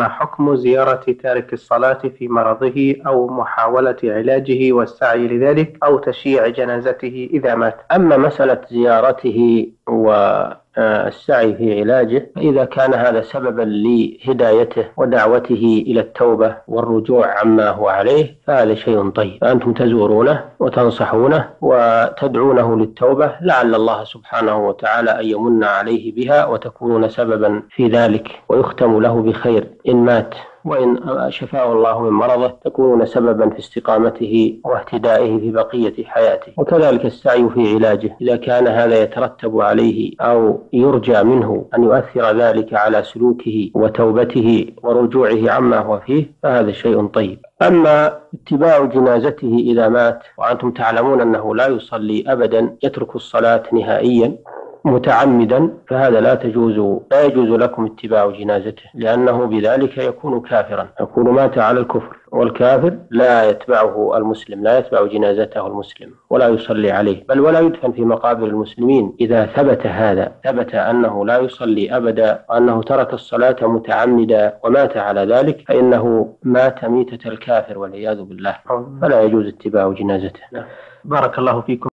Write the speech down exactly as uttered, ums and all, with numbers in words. ما حكم زيارة تارك الصلاة في مرضه أو محاولة علاجه والسعي لذلك أو تشييع جنازته إذا مات؟ أما مسألة زيارته والسعي في علاجه إذا كان هذا سببا لهدايته ودعوته إلى التوبة والرجوع عما هو عليه فهذا شيء طيب، فأنتم تزورونه وتنصحونه وتدعونه للتوبة لعل الله سبحانه وتعالى أن يمن عليه بها وتكونون سببا في ذلك ويختم له بخير إن مات، وإن شفاه الله من مرضه تكونون سببا في استقامته واهتدائه في بقية حياته. وكذلك السعي في علاجه إذا كان هذا يترتب عليه أو يرجى منه أن يؤثر ذلك على سلوكه وتوبته ورجوعه عما هو فيه فهذا شيء طيب. أما اتباع جنازته إذا مات وأنتم تعلمون أنه لا يصلي أبدا، يترك الصلاة نهائيا متعمدا، فهذا لا تجوز لا يجوز لكم اتباع جنازته، لأنه بذلك يكون كافرا، يكون مات على الكفر، والكافر لا يتبعه المسلم، لا يتبع جنازته المسلم ولا يصلي عليه، بل ولا يدفن في مقابر المسلمين. إذا ثبت هذا، ثبت أنه لا يصلي أبدا وأنه ترك الصلاة متعمدا ومات على ذلك، فإنه مات ميتة الكافر والعياذ بالله، فلا يجوز اتباع جنازته. بارك الله فيكم.